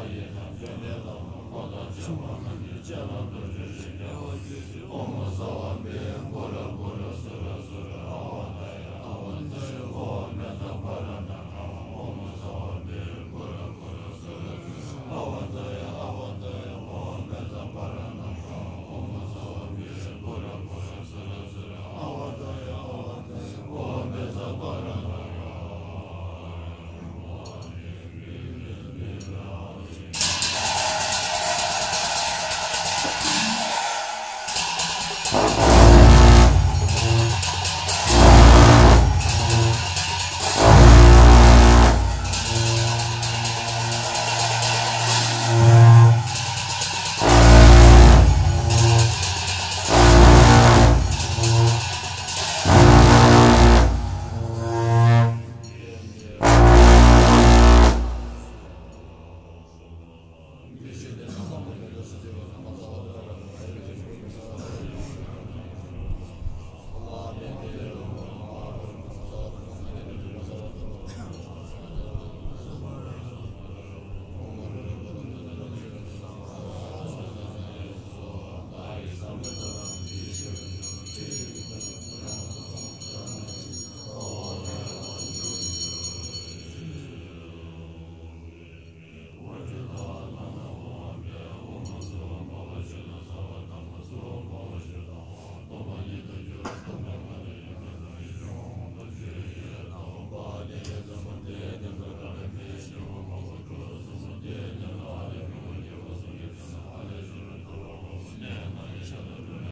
yine ben de